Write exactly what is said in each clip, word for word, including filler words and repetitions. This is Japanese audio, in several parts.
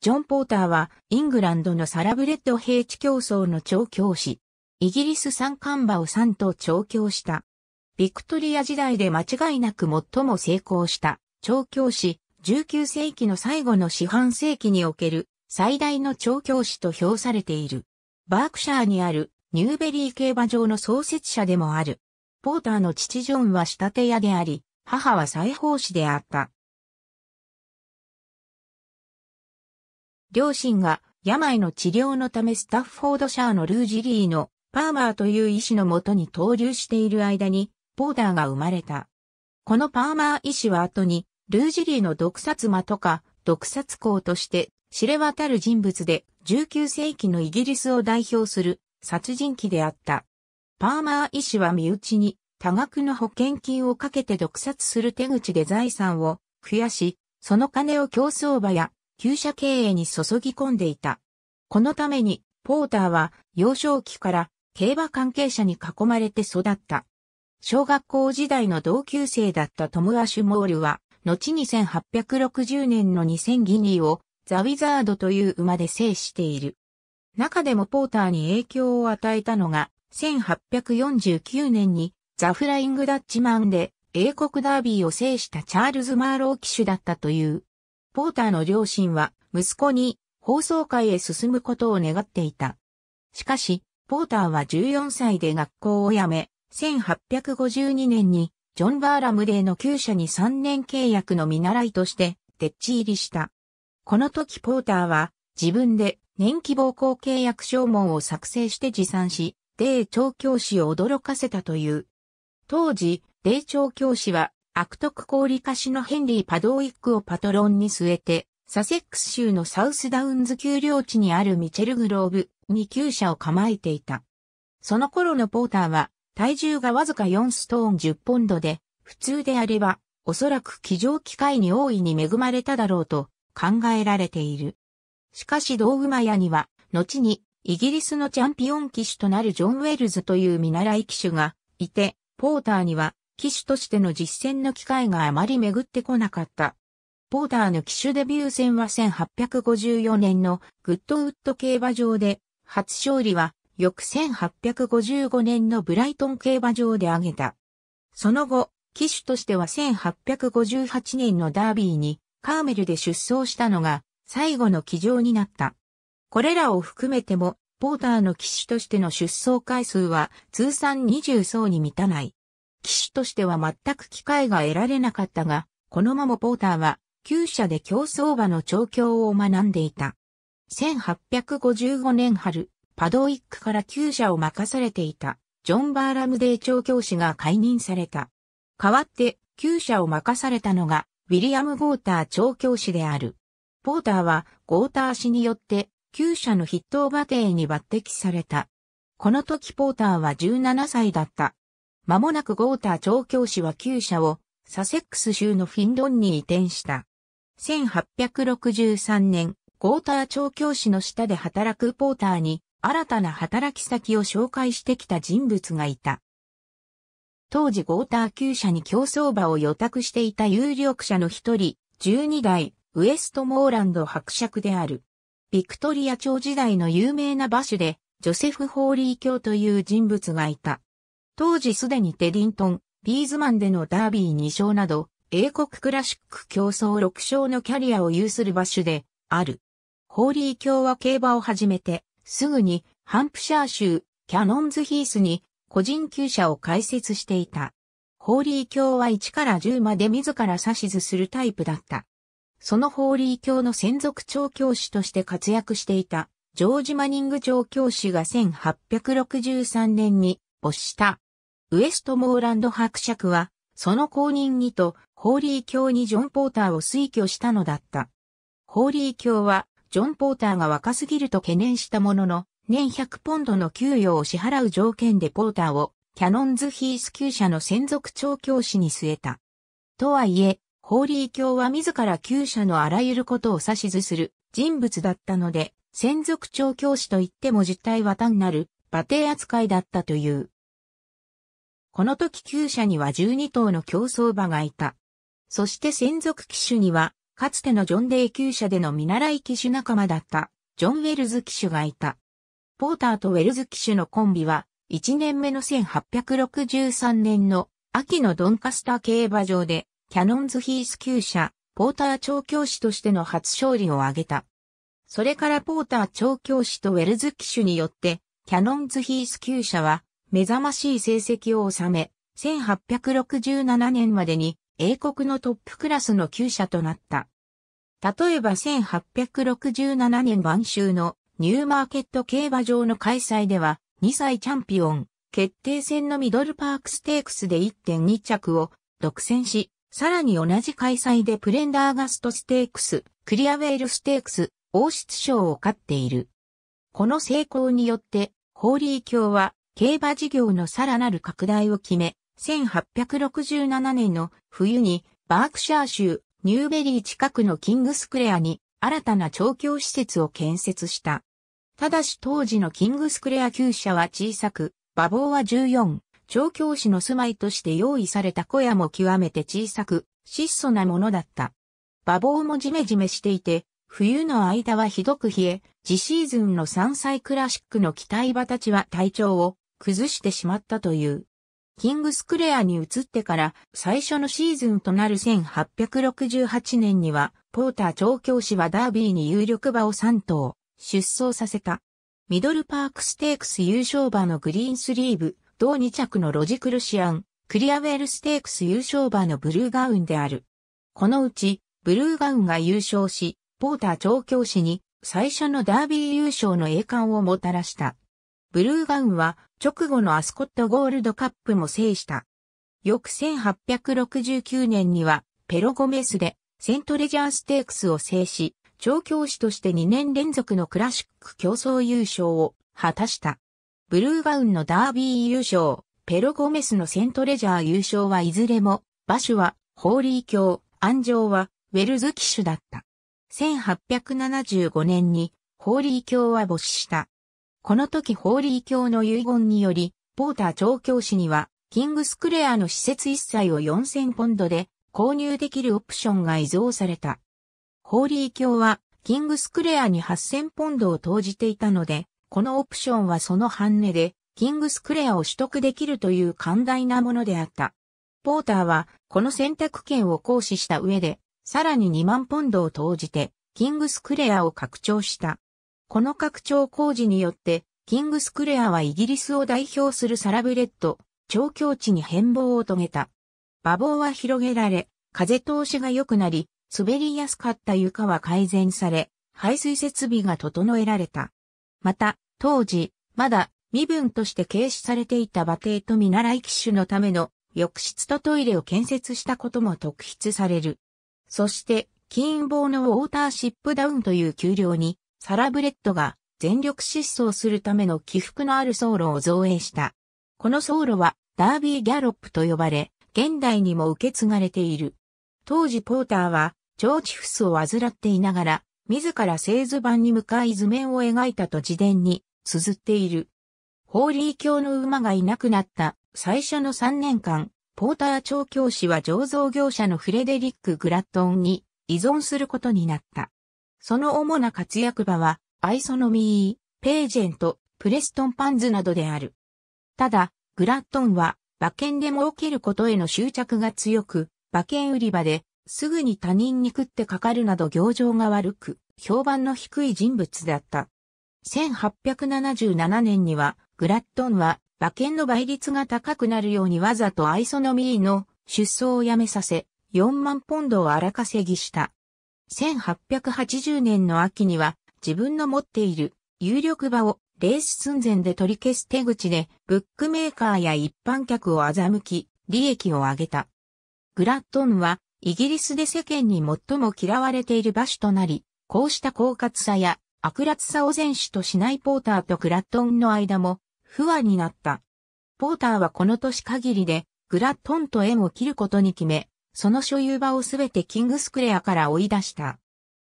ジョン・ポーターはイングランドのサラブレッド平地競走の調教師。イギリス産冠馬をさん頭調教した。ビクトリア時代で間違いなく最も成功した調教師、じゅうきゅうせいきの最後の四半世紀における最大の調教師と評されている。バークシャーにあるニューベリー競馬場の創設者でもある。ポーターの父ジョンは仕立て屋であり、母は裁縫師であった。両親が病の治療のためスタッフォードシャーのルージリーのパーマーという医師のもとに逗留している間にポーターが生まれた。このパーマー医師は後にルージリーの毒殺魔とか毒殺公として知れ渡る人物でじゅうきゅうせいきのイギリスを代表する殺人鬼であった。パーマー医師は身内に多額の保険金をかけて毒殺する手口で財産を増やし、その金を競走馬や厩舎経営に注ぎ込んでいた。このために、ポーターは幼少期から競馬関係者に囲まれて育った。小学校時代の同級生だったトム・アシュモールは、後にせんはっぴゃくろくじゅうねんのにせんギニーをザ・ウィザードという馬で制している。中でもポーターに影響を与えたのが、せんはっぴゃくよんじゅうきゅうねんにザ・フライング・ダッチマンで英国ダービーを制したチャールズ・マーロー騎手だったという。ポーターの両親は息子に放送界へ進むことを願っていた。しかし、ポーターはじゅうよんさいで学校を辞め、せんはっぴゃくごじゅうにねんにジョン・バーラムデーの厩舎にさんねんけいやくの見習いとして、丁稚入りした。この時ポーターは自分で年期暴行契約証文を作成して持参し、デー調教師を驚かせたという。当時、デー調教師は、悪徳高利貸しのヘンリー・パドウィックをパトロンに据えて、サセックス州のサウスダウンズ丘陵地にあるミチェルグローブに厩舎を構えていた。その頃のポーターは、体重がわずかよんストーンじゅっポンドで、普通であれば、おそらく騎乗機会に大いに恵まれただろうと考えられている。しかし同馬屋には、後にイギリスのチャンピオン騎手となるジョン・ウェルズという見習い騎手がいて、ポーターには、騎手としての実戦の機会があまり巡ってこなかった。ポーターの騎手デビュー戦はせんはっぴゃくごじゅうよねんのグッドウッド競馬場で、初勝利は翌せんはっぴゃくごじゅうごねんのブライトン競馬場で挙げた。その後、騎手としてはせんはっぴゃくごじゅうはちねんのダービーにカーメルで出走したのが最後の騎乗になった。これらを含めても、ポーターの騎手としての出走回数は通算にじゅっそうに満たない。騎手としては全く機会が得られなかったが、このままポーターは、厩舎で競走馬の調教を学んでいた。せんはっぴゃくごじゅうごねん春、パドウィックから厩舎を任されていた、ジョン・バーラムデー調教師が解任された。代わって、厩舎を任されたのが、ウィリアム・ゴーター調教師である。ポーターは、ゴーター氏によって、厩舎の筆頭馬蹄に抜擢された。この時ポーターはじゅうななさいだった。間もなくゴーター調教師は厩舎をサセックス州のフィンドンに移転した。せんはっぴゃくろくじゅうさんねん、ゴーター調教師の下で働くポーターに新たな働き先を紹介してきた人物がいた。当時ゴーター厩舎に競走馬を予託していた有力者の一人、じゅうにだい、ウエストモーランド伯爵である。ビクトリア朝時代の有名な馬主で、ジョセフ・ホーリー卿という人物がいた。当時すでにテディントン、ビーズマンでのダービーにしょうなど、英国クラシック競走ろくしょうのキャリアを有する馬主である。ホーリー卿は競馬を始めて、すぐにハンプシャー州、キャノンズヒースに個人厩舎を開設していた。ホーリー卿はいちからじゅうまで自ら指図するタイプだった。そのホーリー卿の専属調教師として活躍していた、ジョージ・マニング調教師がせんはっぴゃくろくじゅうさんねんに没した。ウエストモーランド伯爵は、その後任にと、ホーリー卿にジョン・ポーターを推挙したのだった。ホーリー卿は、ジョン・ポーターが若すぎると懸念したものの、年ひゃくポンドの給与を支払う条件でポーターを、キャノンズ・ヒース厩舎の専属調教師に据えた。とはいえ、ホーリー卿は自ら厩舎のあらゆることを指図する人物だったので、専属調教師といっても実態は単なる馬蹄扱いだったという。この時厩舎にはじゅうにとうの競走馬がいた。そして専属騎手にはかつてのジョン・デイ級車での見習い騎手仲間だった、ジョン・ウェルズ騎手がいた。ポーターとウェルズ騎手のコンビは、いちねんめのせんはっぴゃくろくじゅうさんねんの秋のドンカスター競馬場で、キャノンズ・ヒース級車、ポーター調教師としての初勝利を挙げた。それからポーター調教師とウェルズ騎手によって、キャノンズ・ヒース級車は、目覚ましい成績を収め、せんはっぴゃくろくじゅうななねんまでに、英国のトップクラスの厩舎となった。例えばせんはっぴゃくろくじゅうななねん晩秋のニューマーケット競馬場の開催ではにさいチャンピオン決定戦のミドルパークステークスで いってんに 着を独占し、さらに同じ開催でプレンダーガストステークス、クリアウェールステークス、王室賞を勝っている。この成功によって、ホーリー卿は競馬事業のさらなる拡大を決め、せんはっぴゃくろくじゅうななねんの冬にバークシャー州ニューベリー近くのキングスクレアに新たな調教施設を建設した。ただし当時のキングスクレア厩舎は小さく、馬房はじゅうよん、調教師の住まいとして用意された小屋も極めて小さく、質素なものだった。馬房もジメジメしていて、冬の間はひどく冷え、次シーズンのさんさいクラシックの期待馬たちは体調を崩してしまったという。キングスクレアに移ってから最初のシーズンとなるせんはっぴゃくろくじゅうはちねんには、ポーター調教師はダービーに有力馬をさん頭出走させた。ミドルパークステークス優勝馬のグリーンスリーブ、同に着のロジクルシアン、クリアウェールステークス優勝馬のブルーガウンである。このうち、ブルーガウンが優勝し、ポーター調教師に最初のダービー優勝の栄冠をもたらした。ブルーガウンは直後のアスコットゴールドカップも制した。翌せんはっぴゃくろくじゅうきゅうねんにはペロゴメスでセントレジャーステークスを制し、調教師としてにねん連続のクラシック競争優勝を果たした。ブルーガウンのダービー優勝、ペロゴメスのセントレジャー優勝はいずれも、馬主はホーリー卿、鞍上はウェルズ騎手だった。せんはっぴゃくななじゅうごねんにホーリー卿は没した。この時ホーリー卿の遺言により、ポーター調教師には、キングスクレアの施設一切をよんせんポンドで購入できるオプションが遺贈された。ホーリー卿は、キングスクレアにはっせんポンドを投じていたので、このオプションはその半値で、キングスクレアを取得できるという寛大なものであった。ポーターは、この選択権を行使した上で、さらににまんポンドを投じて、キングスクレアを拡張した。この拡張工事によって、キングスクレアはイギリスを代表するサラブレッド、調教地に変貌を遂げた。馬房は広げられ、風通しが良くなり、滑りやすかった床は改善され、排水設備が整えられた。また、当時、まだ身分として軽視されていた馬蹄と見習い騎手のための浴室とトイレを建設したことも特筆される。そして、金棒のウォーターシップダウンという丘陵に、サラブレッドが全力疾走するための起伏のある走路を造営した。この走路はダービーギャロップと呼ばれ、現代にも受け継がれている。当時ポーターは腸チフスを患っていながら、自ら製図板に向かい図面を描いたと自伝に綴っている。ホーリー卿の馬がいなくなった最初のさんねんかん、ポーター調教師は醸造業者のフレデリック・グラットンに依存することになった。その主な活躍馬は、アイソノミー、ページェント、プレストンパンズなどである。ただ、グラットンは、馬券で儲けることへの執着が強く、馬券売り場で、すぐに他人に食ってかかるなど行情が悪く、評判の低い人物だった。せんはっぴゃくななじゅうななねんには、グラットンは、馬券の倍率が高くなるようにわざとアイソノミーの出走をやめさせ、よんまんポンドを荒稼ぎした。せんはっぴゃくはちじゅうねんの秋には自分の持っている有力馬をレース寸前で取り消す手口でブックメーカーや一般客を欺き利益を上げた。グラットンはイギリスで世間に最も嫌われている馬主となり、こうした狡猾さや悪辣さを前手としないポーターとグラットンの間も不和になった。ポーターはこの年限りでグラットンと縁を切ることに決め、その所有馬をすべてキングスクレアから追い出した。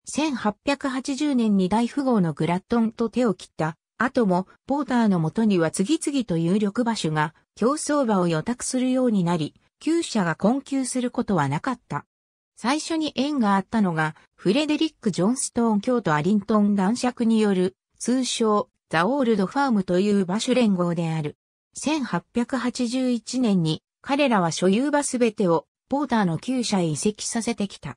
せんはっぴゃくはちじゅうねんに大富豪のグラットンと手を切った後も、ポーターの元には次々と有力馬主が競走馬を予託するようになり、厩舎が困窮することはなかった。最初に縁があったのが、フレデリック・ジョンストーン卿とアリントン男爵による、通称、ザ・オールド・ファームという馬主連合である。せんはっぴゃくはちじゅういちねんに、彼らは所有馬すべてを、ポーターの厩舎へ移籍させてきた。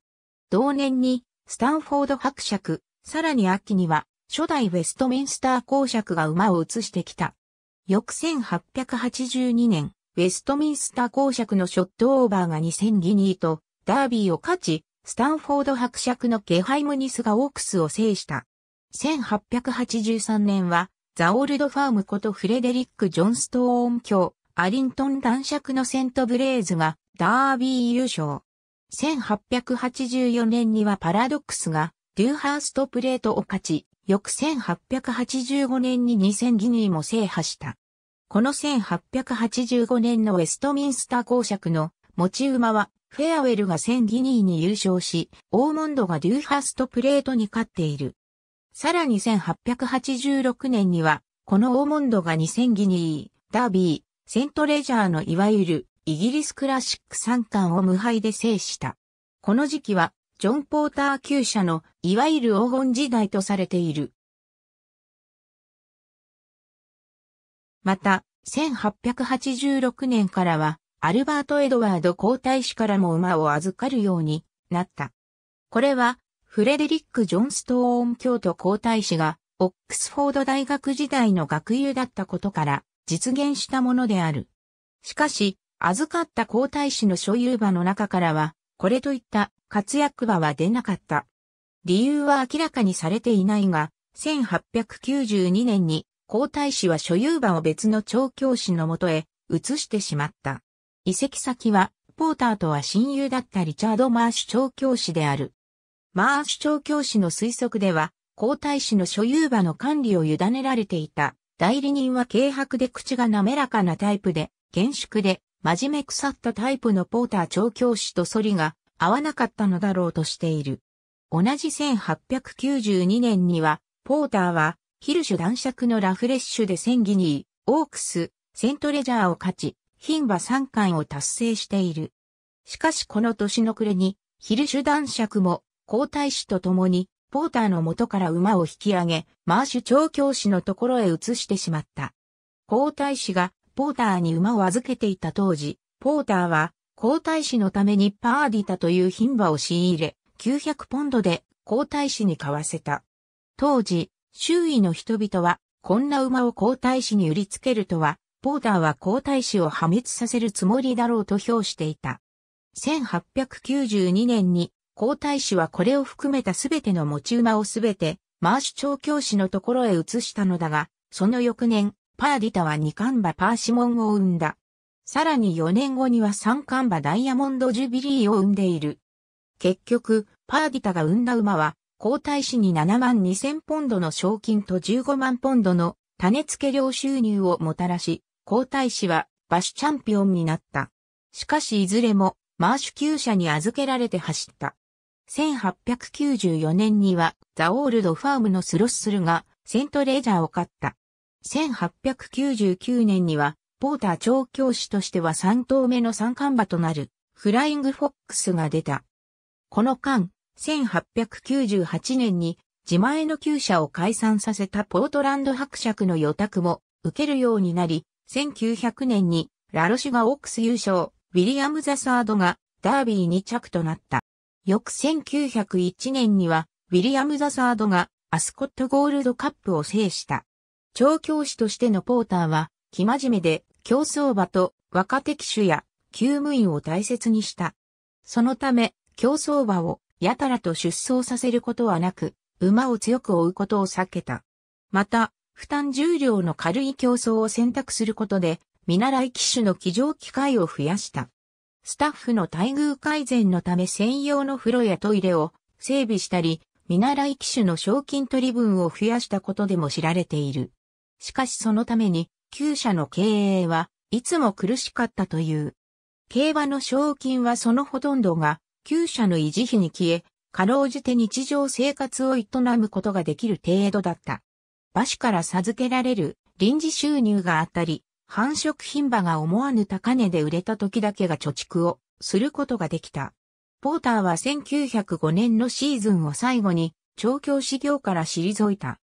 同年に、スタンフォード伯爵、さらに秋には、初代ウェストミンスター公爵が馬を移してきた。翌せんはっぴゃくはちじゅうにねん、ウェストミンスター公爵のショットオーバーがにせんギニーとダービーを勝ち、スタンフォード伯爵のケハイムニスがオークスを制した。せんはっぴゃくはちじゅうさんねんは、ザ・オールド・ファームことフレデリック・ジョンストーン卿、アリントン男爵のセント・ブレーズがダービー優勝。せんはっぴゃくはちじゅうよねんにはパラドックスがデューハーストプレートを勝ち、翌せんはっぴゃくはちじゅうごねんににせんギニーも制覇した。このせんはっぴゃくはちじゅうごねんのウェストミンスター公爵の持ち馬はフェアウェルがせんギニーに優勝し、オーモンドがデューハーストプレートに勝っている。さらにせんはっぴゃくはちじゅうろくねんには、このオーモンドがにせんギニー、ダービー、セントレジャーのいわゆるイギリスクラシックさん冠を無敗で制した。この時期は、ジョン・ポーター厩舎のいわゆる黄金時代とされている。また、せんはっぴゃくはちじゅうろくねんからは、アルバート・エドワード皇太子からも馬を預かるようになった。これは、フレデリック・ジョンストーン卿と皇太子が、オックスフォード大学時代の学友だったことから、実現したものである。しかし、預かった皇太子の所有馬の中からは、これといった活躍馬は出なかった。理由は明らかにされていないが、せんはっぴゃくきゅうじゅうにねんに皇太子は所有馬を別の調教師のもとへ移してしまった。移籍先は、ポーターとは親友だったリチャード・マーシュ調教師である。マーシュ調教師の推測では、皇太子の所有馬の管理を委ねられていた代理人は軽薄で口が滑らかなタイプで、厳粛で、真面目腐ったタイプのポーター調教師と反りが合わなかったのだろうとしている。同じせんはっぴゃくきゅうじゅうにねんには、ポーターは、ヒルシュ男爵のラフレッシュでせんギニー、オークス、セントレジャーを勝ち、牝馬さん冠を達成している。しかしこの年の暮れに、ヒルシュ男爵も、皇太子と共に、ポーターの元から馬を引き上げ、マーシュ調教師のところへ移してしまった。皇太子が、ポーターに馬を預けていた当時、ポーターは皇太子のためにパーディタという牝馬を仕入れ、きゅうひゃくポンドで皇太子に買わせた。当時、周囲の人々は、こんな馬を皇太子に売りつけるとは、ポーターは皇太子を破滅させるつもりだろうと評していた。せんはっぴゃくきゅうじゅうにねんに皇太子はこれを含めたすべての持ち馬をすべて、マーシュ調教師のところへ移したのだが、その翌年、パーディタはに冠馬パーシモンを生んだ。さらによねんごにはさん冠馬ダイヤモンドジュビリーを生んでいる。結局、パーディタが生んだ馬は、皇太子にななまんにせんポンドの賞金とじゅうごまんポンドの種付け料収入をもたらし、皇太子は馬主チャンピオンになった。しかしいずれも、マーシュ厩舎に預けられて走った。せんはっぴゃくきゅうじゅうよねんには、ザ・オールド・ファームのスロッスルが、セントレジャーを勝った。せんはっぴゃくきゅうじゅうきゅうねんには、ポーター調教師としてはさんとうめのさん冠馬となる、フライングフォックスが出た。この間、せんはっぴゃくきゅうじゅうはちねんに、自前の厩舎を解散させたポートランド伯爵の予託も、受けるようになり、せんきゅうひゃくねんに、ラロシュがオークス優勝、ウィリアム・ザ・サードが、ダービーにちゃくとなった。翌せんきゅうひゃくいちねんには、ウィリアム・ザ・サードが、アスコット・ゴールドカップを制した。調教師としてのポーターは、生真面目で、競走馬と若手騎手や、厩務員を大切にした。そのため、競走馬を、やたらと出走させることはなく、馬を強く追うことを避けた。また、負担重量の軽い競走を選択することで、見習い騎手の騎乗機会を増やした。スタッフの待遇改善のため専用の風呂やトイレを整備したり、見習い騎手の賞金取り分を増やしたことでも知られている。しかしそのために、厩舎の経営はいつも苦しかったという。競馬の賞金はそのほとんどが、厩舎の維持費に消え、かろうじて日常生活を営むことができる程度だった。馬主から授けられる臨時収入があったり、繁殖牝馬が思わぬ高値で売れた時だけが貯蓄をすることができた。ポーターはせんきゅうひゃくごねんのシーズンを最後に調教師業から退いた。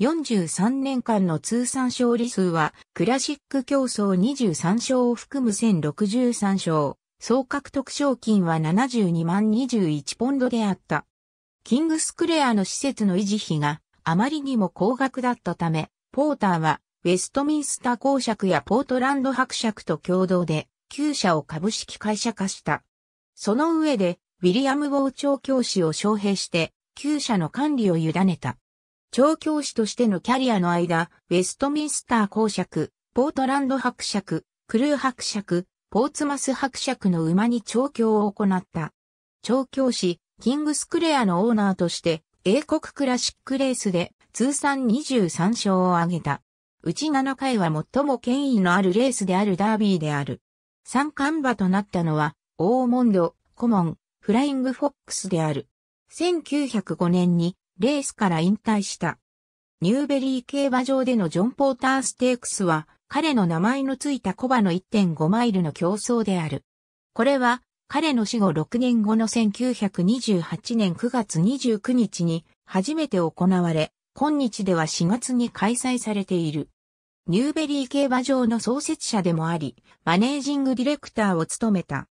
よんじゅうさんねんかんの通算勝利数はクラシック競争にじゅうさんしょうを含むせんろくじゅうさんしょう、総獲得賞金はななじゅうにまんにじゅういちポンドであった。キングスクレアの施設の維持費があまりにも高額だったため、ポーターはウェストミンスター公爵やポートランド伯爵と共同できゅうしゃを株式会社化した。その上でウィリアム王調教師を招聘してきゅうしゃの管理を委ねた。調教師としてのキャリアの間、ウェストミンスター公爵、ポートランド伯爵、クルー伯爵、ポーツマス伯爵の馬に調教を行った。調教師、キングスクレアのオーナーとして、英国クラシックレースで通算にじゅうさんしょうを挙げた。うちななかいは最も権威のあるレースであるダービーである。三冠馬となったのは、オーモンド、コモン、フライングフォックスである。せんきゅうひゃくごねんに、レースから引退した。ニューベリー競馬場でのジョン・ポーターステークスは彼の名前のついたコバの いってんごマイルの競争である。これは彼の死後ろくねんごのせんきゅうひゃくにじゅうはちねんくがつにじゅうくにちに初めて行われ、今日ではしがつに開催されている。ニューベリー競馬場の創設者でもあり、マネージングディレクターを務めた。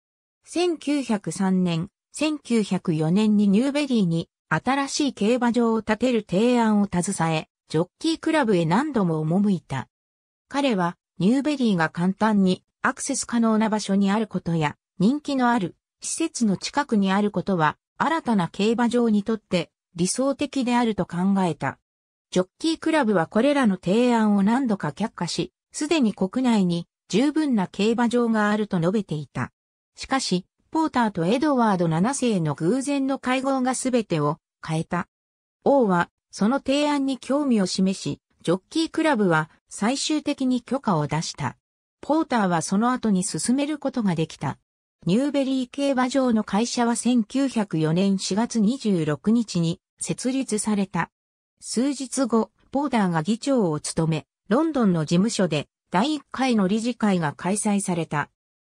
せんきゅうひゃくさんねん、せんきゅうひゃくよねんにニューベリーに新しい競馬場を建てる提案を携え、ジョッキークラブへ何度も赴いた。彼は、ニューベリーが簡単にアクセス可能な場所にあることや、人気のある施設の近くにあることは、新たな競馬場にとって理想的であると考えた。ジョッキークラブはこれらの提案を何度か却下し、すでに国内に十分な競馬場があると述べていた。しかし、ポーターとエドワードななせいの偶然の会合が全てを変えた。王は、その提案に興味を示し、ジョッキークラブは最終的に許可を出した。ポーターはその後に進めることができた。ニューベリー競馬場の会社はせんきゅうひゃくよねんしがつにじゅうろくにちに設立された。数日後、ポーターが議長を務め、ロンドンの事務所でだいいっかいの理事会が開催された。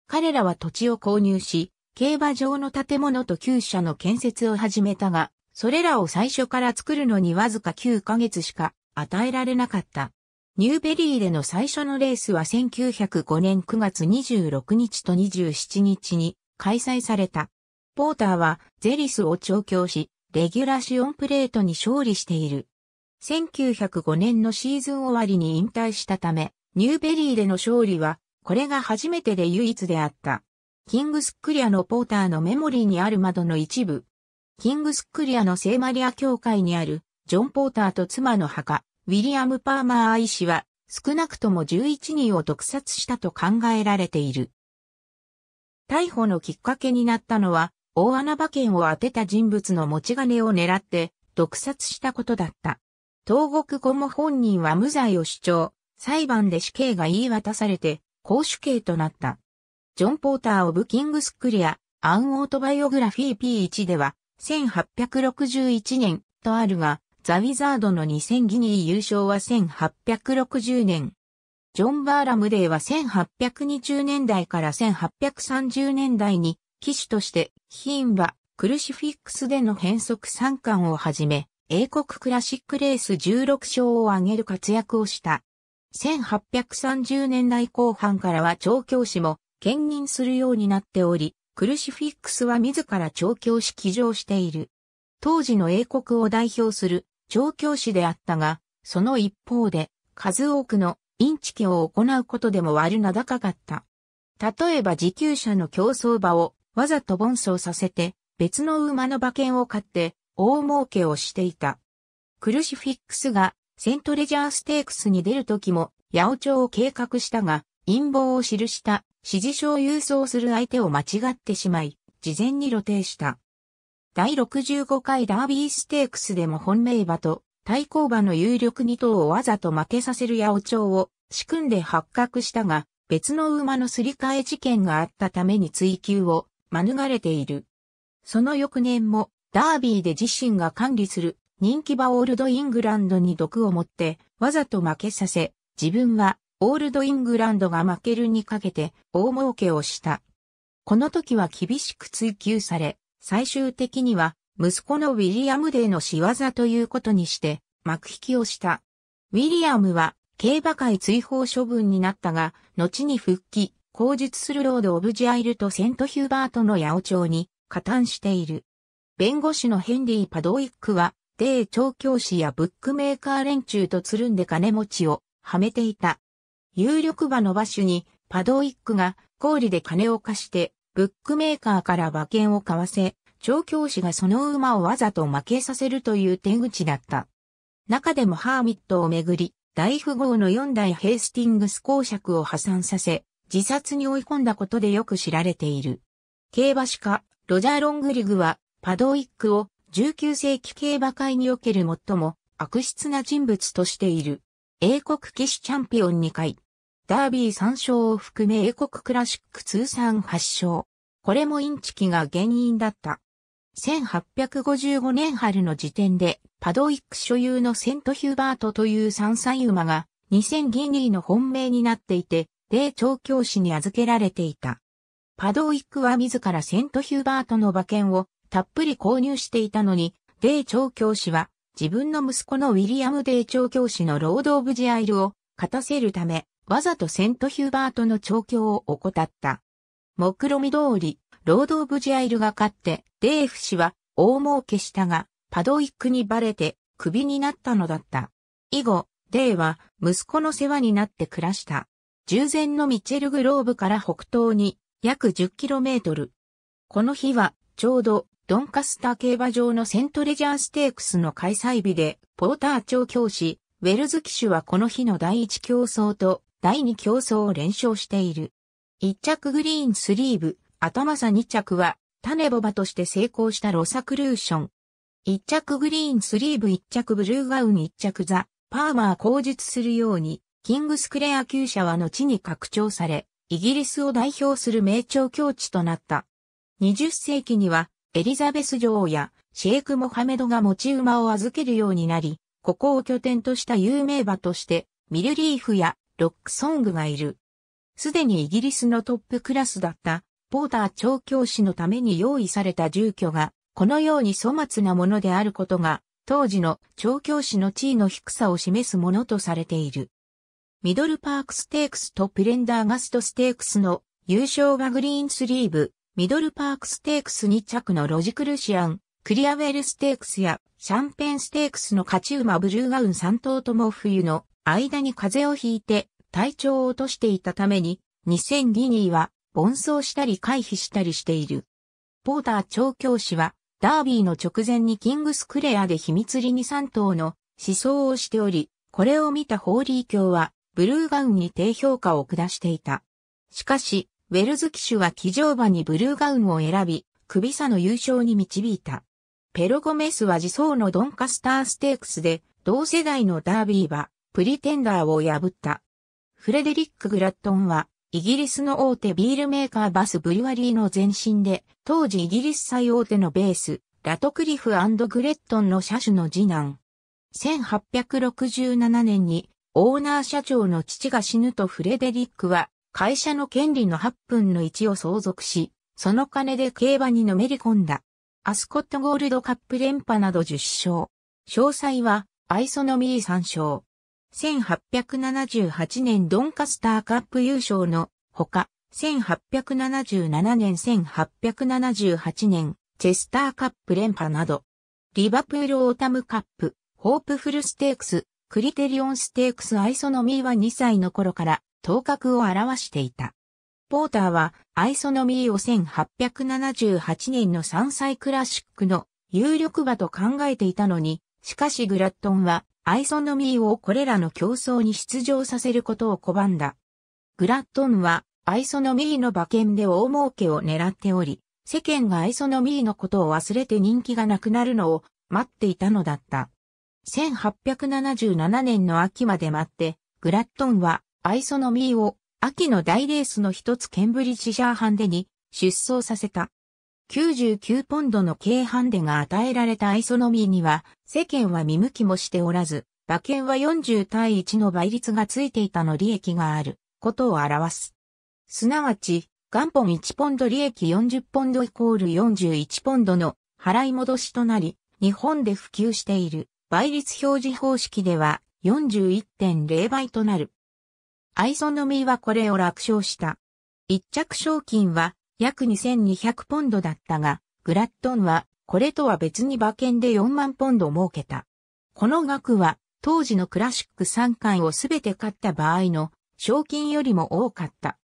彼らは土地を購入し、競馬場の建物ときゅうしゃの建設を始めたが、それらを最初から作るのにわずかきゅうかげつしか与えられなかった。ニューベリーでの最初のレースはせんきゅうひゃくごねんくがつにじゅうろくにちとにじゅうしちにちに開催された。ポーターはゼリスを調教し、レギュラシオンプレートに勝利している。せんきゅうひゃくごねんのシーズン終わりに引退したため、ニューベリーでの勝利は、これが初めてで唯一であった。キングスクリアのポーターのメモリーにある窓の一部。キングスクリアの聖マリア教会にあるジョン・ポーターと妻の墓、ウィリアム・パーマー医師は少なくともじゅういちにんを毒殺したと考えられている。逮捕のきっかけになったのは大穴馬券を当てた人物の持ち金を狙って毒殺したことだった。投獄後も本人は無罪を主張、裁判で死刑が言い渡されて絞首刑となった。ジョン・ポーター・オブ・キングスクリア、アン・オートバイオグラフィー ピーワン では、せんはっぴゃくろくじゅういちねんとあるが、ザ・ウィザードのにせんギニー優勝はせんはっぴゃくろくじゅうねん。ジョン・バーラムデイはせんはっぴゃくにじゅうねんだいからせんはっぴゃくさんじゅうねんだいに、騎手として、牝馬、クルシフィックスでの変則さんかんをはじめ、英国クラシックレースじゅうろくしょうを挙げる活躍をした。せんはっぴゃくさんじゅうねんだいこう半からは調教師も兼任するようになっており、クルシフィックスは自ら調教師騎乗している。当時の英国を代表する調教師であったが、その一方で数多くのインチキを行うことでも悪名高かった。例えば持久者の競走馬をわざと奔走させて別の馬の馬券を買って大儲けをしていた。クルシフィックスがセントレジャーステークスに出る時も八百長を計画したが陰謀を記した。指示書を郵送する相手を間違ってしまい、事前に露呈した。だいろくじゅうごかいダービーステークスでも本命馬と対抗馬の有力にとうをわざと負けさせる八百長を仕組んで発覚したが、別の馬のすり替え事件があったために追及を免れている。その翌年もダービーで自身が管理する人気馬オールドイングランドに毒を持ってわざと負けさせ、自分はオールドイングランドが負けるにかけて大儲けをした。この時は厳しく追及され、最終的には息子のウィリアム・デイの仕業ということにして幕引きをした。ウィリアムは競馬界追放処分になったが、後に復帰、口述するロード・オブ・ジャイルとセント・ヒューバートの八百長に加担している。弁護士のヘンリー・パドウィックは、デイ調教師やブックメーカー連中とつるんで金持ちをはめていた。有力馬の馬主にパドウィックが高利で金を貸して、ブックメーカーから馬券を買わせ、調教師がその馬をわざと負けさせるという手口だった。中でもハーミットをめぐり、大富豪のよん代ヘイスティングス公爵を破産させ、自殺に追い込んだことでよく知られている。競馬史家、ロジャー・ロングリグは、パドウィックをじゅうきゅう世紀競馬界における最も悪質な人物としている。英国騎士チャンピオンに回、ダービーさん勝を含め英国クラシック通算はち勝。これもインチキが原因だった。せんはっぴゃくごじゅうごねん春の時点で、パドウィック所有のセントヒューバートというさん歳馬がにせんギニーの本命になっていて、デイ調教師に預けられていた。パドウィックは自らセントヒューバートの馬券をたっぷり購入していたのに、デイ調教師は自分の息子のウィリアム・デイ調教師のロード・オブ・ジャイルを勝たせるため、わざとセントヒューバートの調教を怠った。目論見通り、ロード・オブ・ジャイルが勝って、デイフ氏は大儲けしたが、パドウィックにバレてクビになったのだった。以後、デイは息子の世話になって暮らした。従前のミッチェルグローブから北東に約 じゅっキロメートル。この日はちょうどドンカスター競馬場のセントレジャーステークスの開催日で、ポーター調教師、ウェルズ騎手はこの日の第いち競走と第に競走を連勝している。いっ着グリーンスリーブ、頭差に着は種牡馬として成功したロサクルーション。いっ着グリーンスリーブ、いっ着ブルーガウン、いっ着ザ・パーマー。口述するように、キングスクレア厩舎は後に拡張され、イギリスを代表する名調教地となった。にじゅっ世紀には、エリザベス女王やシェイク・モハメドが持ち馬を預けるようになり、ここを拠点とした有名馬として、ミルリーフやロックソングがいる。すでにイギリスのトップクラスだった、ポーター調教師のために用意された住居が、このように粗末なものであることが、当時の調教師の地位の低さを示すものとされている。ミドルパークステークスとプレンダーガストステークスの優勝がグリーンスリーブ、ミドルパークステークスに着のロジクルシアン、クリアウェルステークスやシャンペンステークスの勝ち馬ブルーガウンさん頭とも冬の間に風邪をひいて体調を落としていたためににせんギニーは奔走したり回避したりしている。ポーター調教師はダービーの直前にキングスクレアで秘密裏にさん頭の思想をしており、これを見たホーリー卿はブルーガウンに低評価を下していた。しかし、ウェルズ騎手は騎乗馬にブルーガウンを選び、首差の優勝に導いた。ペロゴメスは自走のドンカスターステークスで、同世代のダービー馬、プリテンダーを破った。フレデリック・グラットンは、イギリスの大手ビールメーカーバス・ブリュワリーの前身で、当時イギリス最大手のベース、ラトクリフ&グレットンの車主の次男。せんはっぴゃくろくじゅうななねんに、オーナー社長の父が死ぬとフレデリックは会社の権利のはちぶんのいちを相続し、その金で競馬にのめり込んだ。アスコットゴールドカップ連覇などじゅっ勝。詳細はアイソノミーさん勝。せんはっぴゃくななじゅうはちねんドンカスターカップ優勝のほか、せんはっぴゃくななじゅうななねん、せんはっぴゃくななじゅうはちねん、チェスターカップ連覇など、リバプールオータムカップ、ホープフルステークス、クリテリオンステークス。アイソノミーはに歳の頃から頭角を現していた。ポーターはアイソノミーをせんはっぴゃくななじゅうはちねんのさん歳クラシックの有力馬と考えていたのに、しかしグラットンはアイソノミーをこれらの競争に出場させることを拒んだ。グラットンはアイソノミーの馬券で大儲けを狙っており、世間がアイソノミーのことを忘れて人気がなくなるのを待っていたのだった。せんはっぴゃくななじゅうななねんの秋まで待って、グラットンはアイソノミーを秋の大レースの一つケンブリッジシャーハンデに出走させた。きゅうじゅうきゅうポンドの軽ハンデが与えられたアイソノミーには世間は見向きもしておらず、馬券はよんじゅうたいいちの倍率がついていたの利益があることを表す。すなわち、元本いちポンド利益よんじゅうポンドイコールよんじゅういちポンドの払い戻しとなり、日本で普及している倍率表示方式では よんじゅういってんゼロ 倍となる。アイソノミーはこれを楽勝した。一着賞金は約にせんにひゃくポンドだったが、グラットンはこれとは別に馬券でよんまんポンド儲けた。この額は当時のクラシックさんかいをすべて勝った場合の賞金よりも多かった。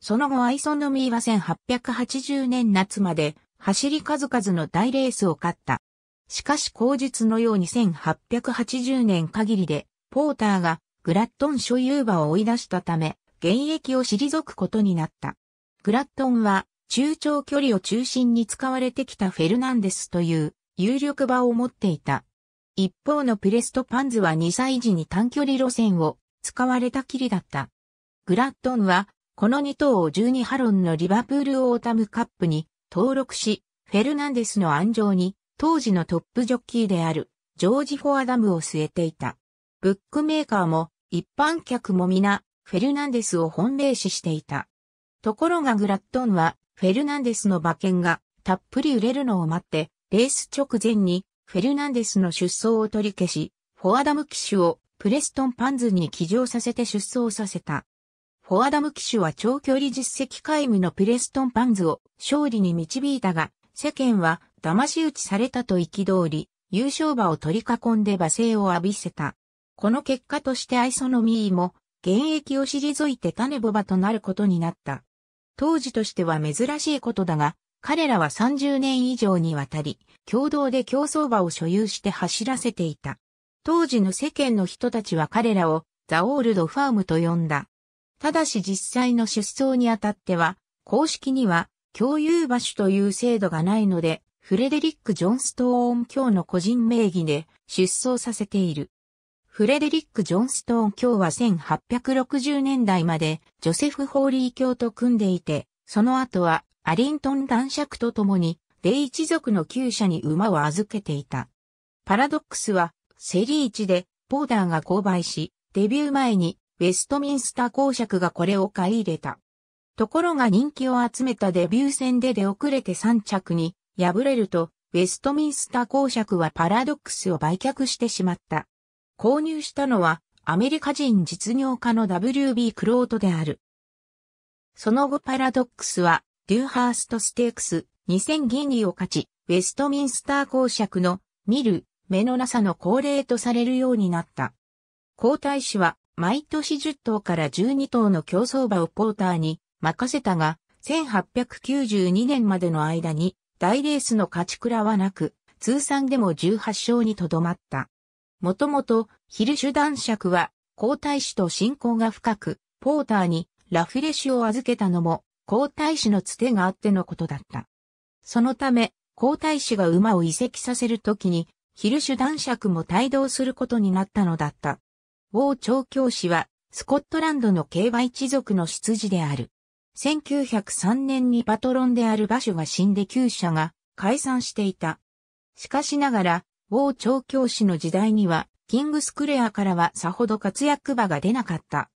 その後アイソノミーはせんはっぴゃくはちじゅうねん夏まで走り数々の大レースを勝った。しかし後述のようにせんはっぴゃくはちじゅうねん限りでポーターがグラットン所有馬を追い出したため現役を退くことになった。グラットンは中長距離を中心に使われてきたフェルナンデスという有力馬を持っていた。一方のプレストパンズはにさい時に短距離路線を使われたきりだった。グラットンはこのに頭をじゅうにハロンのリバプールオータムカップに登録し、フェルナンデスの鞍上に当時のトップジョッキーであるジョージ・フォアダムを据えていた。ブックメーカーも一般客も皆フェルナンデスを本命視していた。ところがグラットンはフェルナンデスの馬券がたっぷり売れるのを待って、レース直前にフェルナンデスの出走を取り消し、フォアダム騎手をプレストンパンズに騎乗させて出走させた。フォアダム騎手は長距離実績皆無のプレストンパンズを勝利に導いたが、世間は騙し討ちされたと憤り、優勝馬を取り囲んで罵声を浴びせた。この結果としてアイソノミーも現役を退いて種牡馬となることになった。当時としては珍しいことだが、彼らはさんじゅうねん以上にわたり、共同で競走馬を所有して走らせていた。当時の世間の人たちは彼らをザ・オールド・ファームと呼んだ。ただし実際の出走にあたっては、公式には共有馬主という制度がないので、フレデリック・ジョンストーン卿の個人名義で出走させている。フレデリック・ジョンストーン卿はせんはっぴゃくろくじゅうねんだいまでジョセフ・ホーリー卿と組んでいて、その後はアリントン男爵と共に、レイ一族の厩舎に馬を預けていた。パラドックスはセリーチでポーターが購買し、デビュー前にウェストミンスター公爵がこれを買い入れた。ところが人気を集めたデビュー戦で出遅れてさん着に敗れると、ウェストミンスター公爵はパラドックスを売却してしまった。購入したのはアメリカ人実業家の ダブリュービー クロートである。その後パラドックスはデューハーストステークスにせんギニーを勝ち、ウェストミンスター公爵の見る目のなさの高齢とされるようになった。皇太子は毎年じゅっ頭からじゅうに頭の競走馬をポーターに任せたが、せんはっぴゃくきゅうじゅうにねんまでの間に大レースの勝ちくらはなく、通算でもじゅうはち勝にとどまった。もともとヒルシュ男爵は皇太子と親交が深く、ポーターにラフレシュを預けたのも皇太子のつてがあってのことだった。そのため、皇太子が馬を移籍させるときに、ヒルシュ男爵も帯同することになったのだった。ウォー調教師は、スコットランドの競馬一族の出自である。せんきゅうひゃくさんねんにパトロンである馬主が死んで厩舎が解散していた。しかしながら、ウォー調教師の時代には、キングスクレアからはさほど活躍馬が出なかった。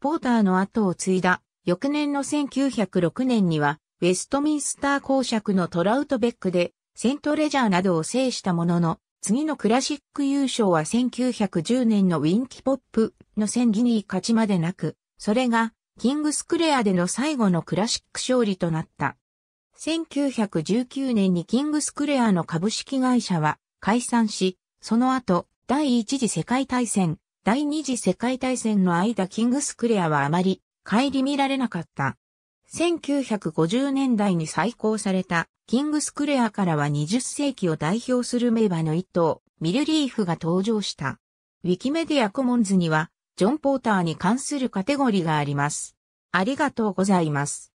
ポーターの後を継いだ、翌年のせんきゅうひゃくろくねんには、ウェストミンスター公爵のトラウトベックで、セントレジャーなどを制したものの、次のクラシック優勝はせんきゅうひゃくじゅうねんのウィンキポップのせんギニー勝ちまでなく、それがキングスクレアでの最後のクラシック勝利となった。せんきゅうひゃくじゅうきゅうねんにキングスクレアの株式会社は解散し、その後、第一次世界大戦、第二次世界大戦の間キングスクレアはあまり顧みられなかった。せんきゅうひゃくごじゅうねんだいに再興されたキングスクレアからはにじゅっ世紀を代表する名馬の一頭、ミルリーフが登場した。ウィキメディアコモンズには、ジョン・ポーターに関するカテゴリーがあります。ありがとうございます。